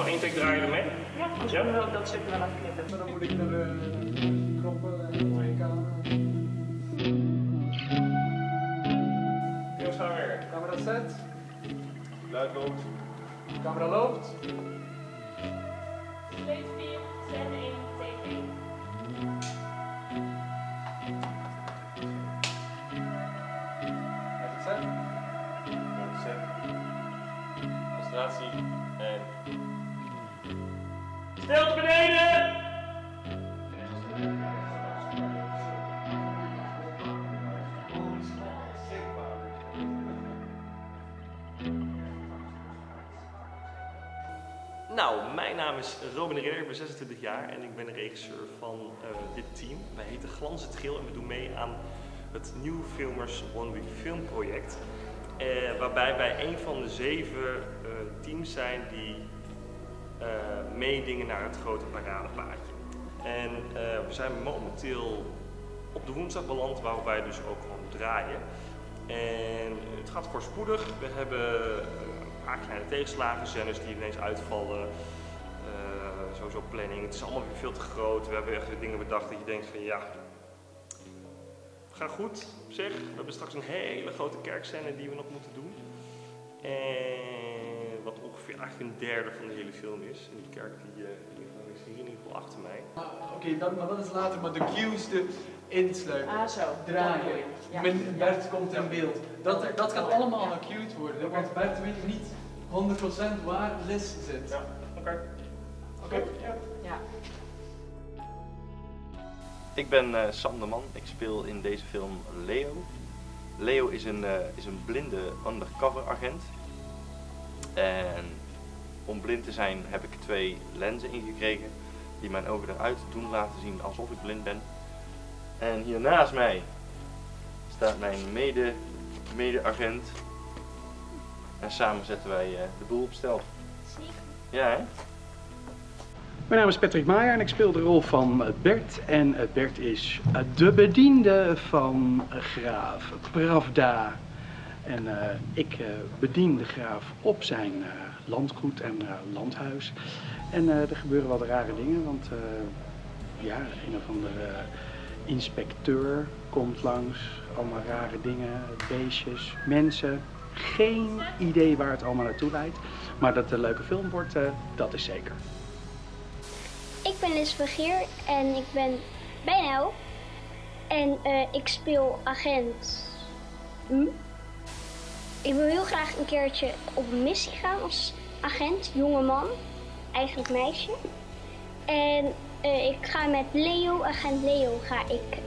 nog één tik draaien ermee? Ja, dus ja? Wel, dat zit wel aan het knippen. Dan moet ik naar de knoppen en de camera. Jongens, gaan we weer. Camera set. Luid loopt. Camera loopt. 2, 4, 6, 1, take 1. En... Stilte beneden! Nou, mijn naam is Robin de Ritter, ik ben 26 jaar en ik ben de regisseur van dit team. Wij heten Glanzend Geel en we doen mee aan het Nieuw Filmers One Week Film project. Waarbij wij een van de 7 teams zijn die meedingen naar het grote paradepaadje. En we zijn momenteel op de woensdag beland, waarop wij dus ook gewoon draaien. En het gaat voorspoedig. We hebben een paar kleine tegenslagen, scènes die ineens uitvallen. Sowieso planning. Het is allemaal weer veel te groot. We hebben echt dingen bedacht dat je denkt van ja... Gaat goed op zich. We hebben straks een hele grote kerkscène die we nog moeten doen. En wat ongeveer eigenlijk een derde van de hele film is. En die kerk die, is hier in ieder geval achter mij. Ah, Oké, maar dat is later. Maar de cues, de insluiten, draaien. Ja. Bert komt in beeld. Dat gaat allemaal gecued worden. Want Bert weet niet 100% waar Liz zit. Ja, oké. Ja. Ik ben Sam de Man, ik speel in deze film Leo. Leo is een blinde undercover agent. En om blind te zijn heb ik 2 lenzen ingekregen die mijn ogen eruit doen laten zien alsof ik blind ben. En hier naast mij staat mijn mede-agent. En samen zetten wij de boel op stel. Ja, hè? Mijn naam is Patrick Maaier en ik speel de rol van Bert. En Bert is de bediende van Graaf Pravda. En ik bedien de graaf op zijn landgoed en landhuis. En er gebeuren wat rare dingen, want een of andere inspecteur komt langs. Allemaal rare dingen, beestjes, mensen. Geen idee waar het allemaal naartoe leidt. Maar dat het een leuke film wordt, dat is zeker. Ik ben Liz Begeer en ik ben bijna elf. En ik speel agent. Ik wil heel graag een keertje op een missie gaan als agent, jonge man, eigenlijk meisje. En ik ga met Leo, agent Leo, ga ik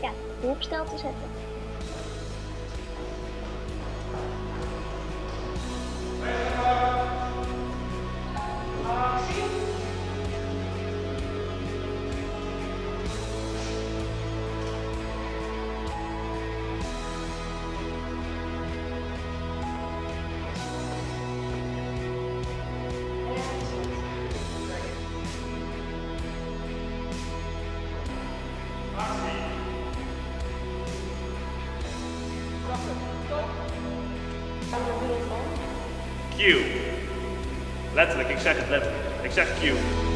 hem op stel te zetten. Q. Letterlijk, ik zeg het letterlijk. Ik zeg Q.